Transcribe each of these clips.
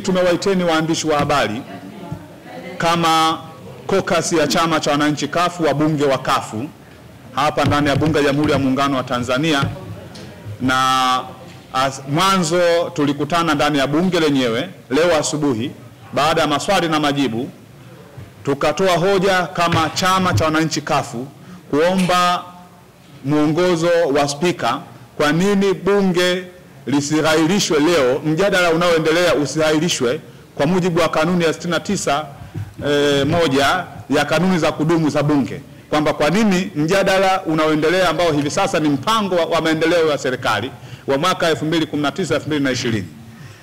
Tumewaiteni waandishi wa habari kama kokasi ya chama cha wananchi kafu wa bunge wa kafu hapa ndani ya bunge la Jamhuri ya Muungano wa Tanzania, na mwanzo tulikutana ndani ya bunge lenyewe leo asubuhi baada ya maswali na majibu, tukatoa hoja kama chama cha wananchi kafu kuomba mwongozo wa spika kwa nini bunge lisihairishwe leo, mjadala unaoendelea usihairishwe kwa mujibu wa kanuni ya 69 moja ya kanuni za kudumu za bunge, kwamba kwa nini mjadala unaoendelea ambao hivi sasa ni mpango wa maendeleo ya serikali wa mwaka 2019-2020.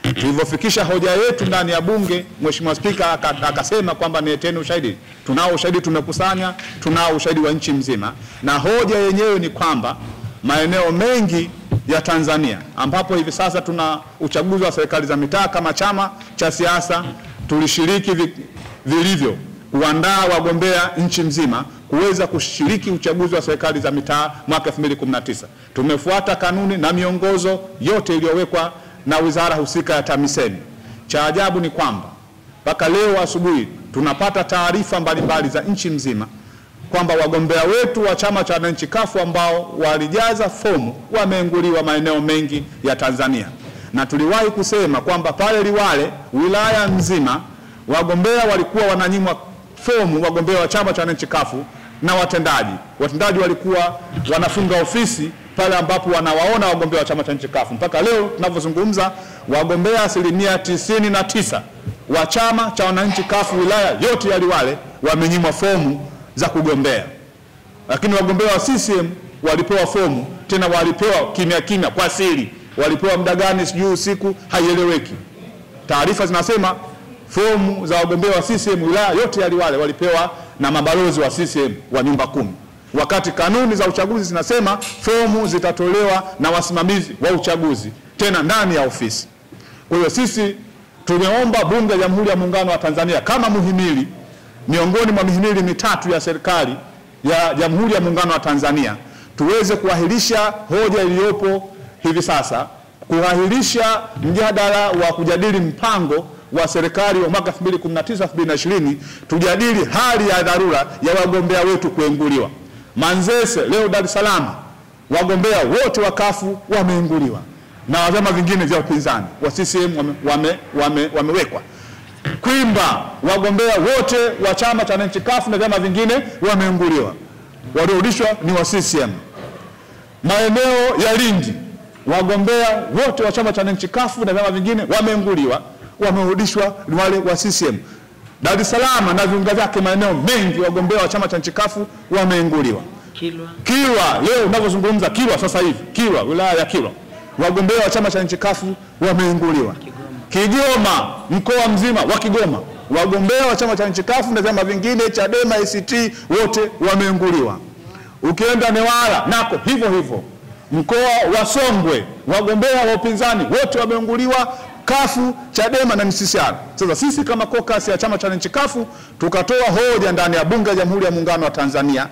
Tulivyofikisha hoja yetu ndani ya bunge, mheshimiwa spika akasema kwamba nileteni ushahidi. Tunao ushahidi, tumekusanya, tunao ushahidi wa nchi mzima, na hoja yenyewe ni kwamba maeneo mengi ya Tanzania ambapo hivi sasa tuna uchaguzi wa serikali za mitaa, kama chama cha siasa tulishiriki vilivyo kuandaa wagombea nchi mzima kuweza kushiriki uchaguzi wa serikali za mitaa mwaka 2019. Tumefuata kanuni na miongozo yote iliyowekwa na wizara husika ya TAMISEMI. Cha ajabu ni kwamba mpaka leo asubuhi tunapata taarifa mbalimbali za nchi mzima kwamba wagombea wetu wa chama cha wananchi CUF ambao walijaza fomu wameinguliwa maeneo mengi ya Tanzania, na tuliwahi kusema kwamba pale Liwale wilaya nzima wagombea walikuwa wananyimwa fomu, wagombea wa chama cha wananchi CUF na watendaji walikuwa wanafunga ofisi pale ambapo wanawaona wagombea wa chama cha wananchi CUF. Mpaka leo tunavyozungumza wagombea 99% wa chama cha wananchi CUF wilaya yote ya Liwale wamenyimwa fomu za kugombea, lakini wagombea wa CCM walipewa fomu, tena walipewa kimya kimya kwa siri. Walipewa muda gani sijui, usiku, haieleweki. Taarifa zinasema fomu za wagombea wa CCM wilaya yote ya Liwale walipewa na mabalozi wa CCM wa nyumba 10, wakati kanuni za uchaguzi zinasema fomu zitatolewa na wasimamizi wa uchaguzi, tena ndani ya ofisi. Kwa hiyo sisi tumeomba bunge la Jamhuri ya Muungano wa Tanzania kama muhimili miongoni mwa mihimili mitatu ya serikali ya Jamhuri ya Muungano wa Tanzania tuweze kuahirisha hoja iliyopo hivi sasa, kuahirisha mjadala wa kujadili mpango wa serikali wa mwaka 2019-2020, tujadili hali ya dharura ya wagombea wetu kuenguliwa. Manzese leo Dar es Salaam wagombea wote wa CUF wameinguliwa na wazama vingine vya upinzani wa CCM wamewekwa. Kwimba wagombea wote wa chama cha wananchi CUF na vyama vingine wameinguliwa, waliorudishwa ni wa CCM. Maeneo ya Lindi wagombea wote wa chama cha wananchi CUF na vyama vingine wameinguliwa, wamerudishwa ni wale wa CCM. Dar es Salaam na viunga vyake maeneo mengi wagombea wa chama cha wananchi CUF wameinguliwa. Kilwa leo unapozungumza Kilwa sasa hivi, Kilwa wilaya ya Kilwa wagombea wa chama cha wananchi CUF wameinguliwa. Kigoma mkoa mzima wa Kigoma wagombea wa chama cha wananchi CUF na vyama vingine CHADEMA, ACT wote wameinguliwa. Ukienda Newala nako hivyo hivyo. Mkoa wa Songwe wagombea wa upinzani wote wameinguliwa, CUF, CHADEMA na NCCR. Sasa sisi kama kokasi ya chama cha wananchi CUF tukatoa hoja ndani ya bunge la Jamhuri ya Muungano wa Tanzania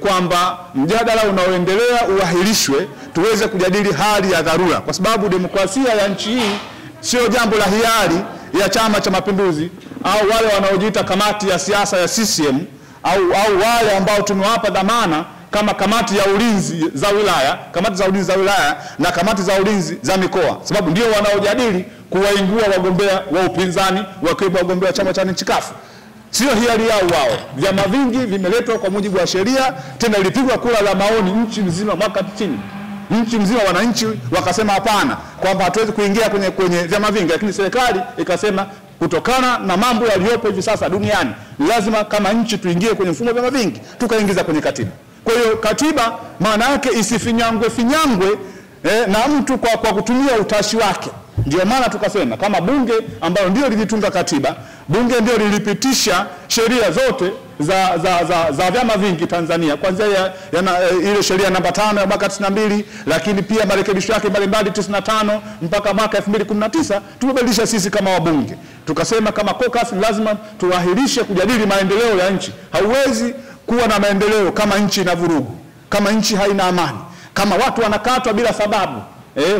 kwamba mjadala unaoendelea uahirishwe tuweze kujadili hali ya dharura, kwa sababu demokrasia ya nchi hii sio jambo la hiari ya Chama cha Mapinduzi au wale wanaojiita kamati ya siasa ya CCM au wale ambao tumewapa dhamana kama kamati ya ulinzi za wilaya, kamati za ulinzi za wilaya na kamati za ulinzi za mikoa, sababu ndio wanaojadili kuwaingua wagombea wa upinzani wakiwa wagombea chama cha wananchi CUF. Sio hiari yao wao. Vyama vingi vimeletwa kwa mujibu wa sheria, tena ilipigwa kura la maoni nchi nzima mwaka 90. Nchi mzima wananchi wakasema hapana, kwamba hatuwezi kuingia kwenye vyama vingi, lakini serikali ikasema kutokana na mambo yaliyopo hivi sasa duniani lazima kama nchi tuingie kwenye mfumo wa vyama vingi, tukaingiza kwenye katiba. Kwa hiyo katiba maana yake isifinyangwe na mtu kwa kutumia utashi wake. Ndio maana tukasema kama bunge ambalo ndio lilitunga katiba, bunge ndio lilipitisha sheria zote za vyama vingi Tanzania, kwanza ile sheria namba 5 ya mwaka 92, lakini pia marekebisho yake mbalimbali 95 mpaka mwaka 2019 tumebadilisha sisi kama wabunge. Tukasema kama caucus lazima tuahirishe kujadili maendeleo ya nchi. Hauwezi kuwa na maendeleo kama nchi ina vurugu, kama nchi haina amani, kama watu wanakatwa bila sababu,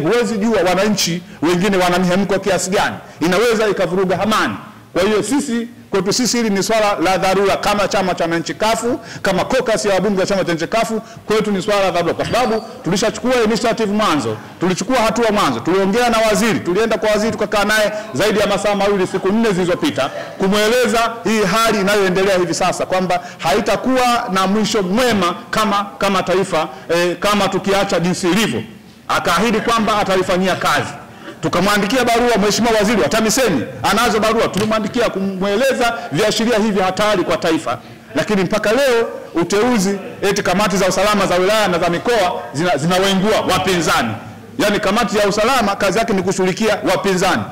huwezi jua wananchi wengine wanamihemko kiasi gani, inaweza ikavuruga amani. Kwa hiyo sisi kwetu sisi hili ni swala la dharura kama chama cha wananchi kafu, kama caucus ya wabunge wa chama cha wananchi kafu, kwetu ni swala la dharura kwa sababu tulishachukua initiative mwanzo, tulichukua hatua mwanzo, tuliongea na waziri, tulienda kwa waziri tukakaa naye zaidi ya masaa mawili siku 4 zilizopita kumueleza hii hali inayoendelea hivi sasa kwamba haitakuwa na mwisho mwema kama taifa kama tukiacha jinsi ilivyo. Akaahidi kwamba atalifanyia kazi. Tukamwandikia barua mheshimiwa waziri wa TAMISEMI, anazo barua tulimwandikia kumweleza viashiria hivi hatari kwa taifa, lakini mpaka leo uteuzi eti kamati za usalama za wilaya na za mikoa zinawaingua wapinzani. Yani kamati ya usalama kazi yake ni kushughulikia wapinzani,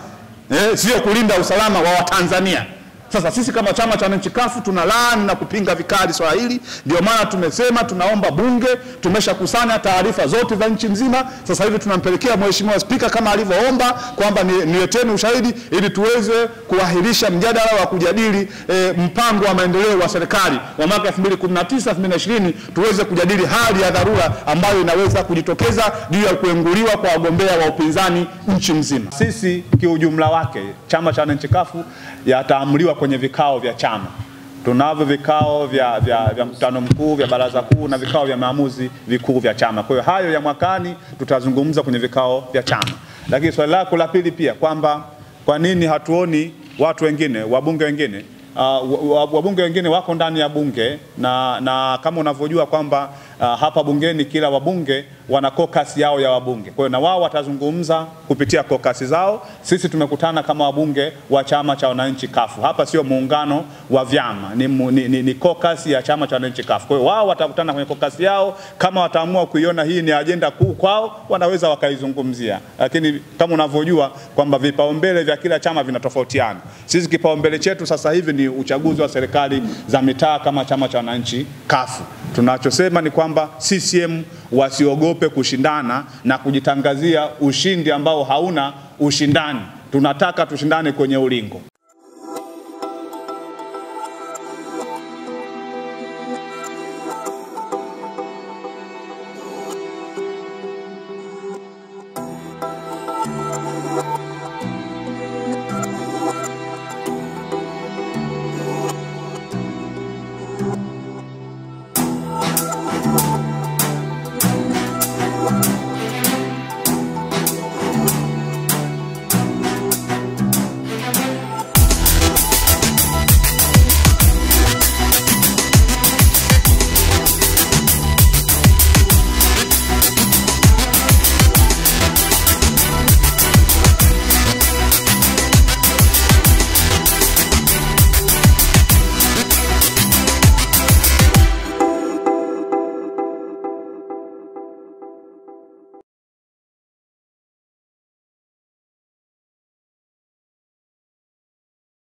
sio kulinda usalama wa Watanzania. Sasa sisi kama chama cha wananchi CUF tunalaani na kupinga vikali swala hili. Ndio maana tumesema tunaomba bunge, tumeshakusanya taarifa zote za nchi nzima. Sasa hivi tunampelekea mheshimiwa Spika kama alivyoomba kwamba nileteni ushahidi ili tuweze kuahirisha mjadala wa kujadili mpango wa maendeleo wa serikali wa mwaka 2019-2020, tuweze kujadili hali ya dharura ambayo inaweza kujitokeza juu ya kuenguliwa kwa wagombea wa upinzani nchi nzima. Sisi kiujumla wake chama cha wananchi CUF yataamuliwa kwenye vikao vya chama. Tunavyo vikao vya mkutano mkuu, vya baraza kuu na vikao vya maamuzi vikuu vya chama. Kwa hiyo hayo ya mwakani tutazungumza kwenye vikao vya chama. Lakini swali lako la pili pia kwamba kwa nini hatuoni watu wengine, wabunge wengine, wabunge wengine wako ndani ya bunge na kama unavyojua kwamba hapa bungeni kila wabunge wana caucus yao ya wabunge. Kwa hiyo na wao watazungumza kupitia caucus zao. Sisi tumekutana kama wabunge wa chama cha wananchi CUF. Hapa sio muungano wa vyama, ni caucus ya chama cha wananchi CUF. Kwa hiyo wao watakutana kwenye caucus yao, kama wataamua kuiona hii ni ajenda kuu kwao wanaweza wakaizungumzia. Lakini kama unavyojua kwamba vipaumbele vya kila chama vinatofautiana. Sisi kipaumbele chetu sasa hivi ni uchaguzi wa serikali za mitaa kama chama cha wananchi CUF. Tunachosema ni kwamba CCM wasiogope kushindana na kujitangazia ushindi ambao hauna ushindani. Tunataka tushindane kwenye ulingo.